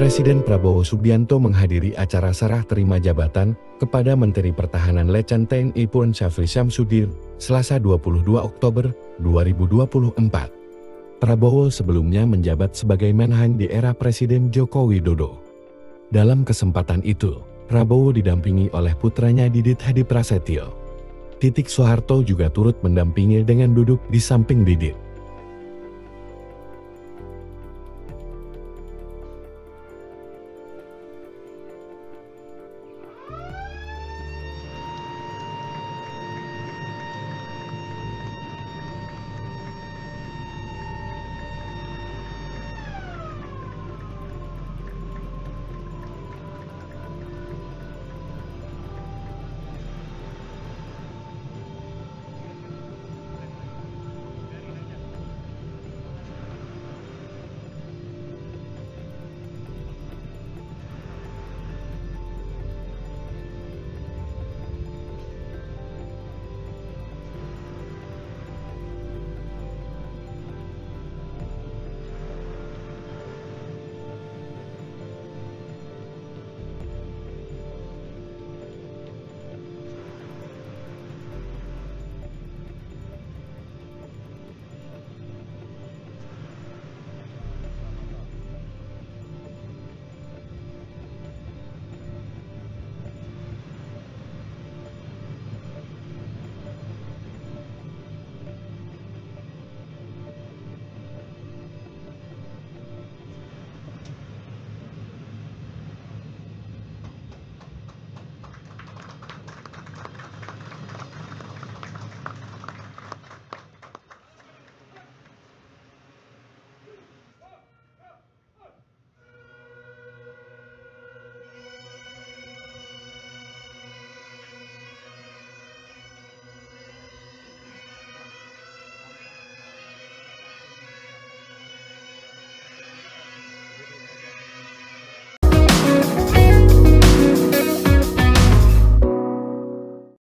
Presiden Prabowo Subianto menghadiri acara serah terima jabatan kepada Menteri Pertahanan Letjen TNI Pun Sjafrie Sjamsoeddin, Selasa 22 Oktober 2024. Prabowo sebelumnya menjabat sebagai Menhan di era Presiden Joko Widodo. Dalam kesempatan itu, Prabowo didampingi oleh putranya Didit Hediprasetyo. Titiek Soeharto juga turut mendampingi dengan duduk di samping Didit.